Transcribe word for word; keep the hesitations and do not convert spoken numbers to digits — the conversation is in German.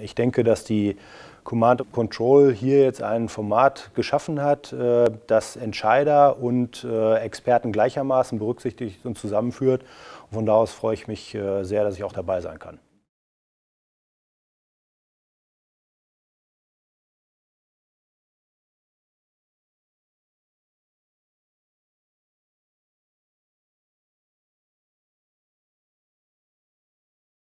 Ich denke, dass die Command Control hier jetzt ein Format geschaffen hat, das Entscheider und Experten gleichermaßen berücksichtigt und zusammenführt. Von da aus freue ich mich sehr, dass ich auch dabei sein kann.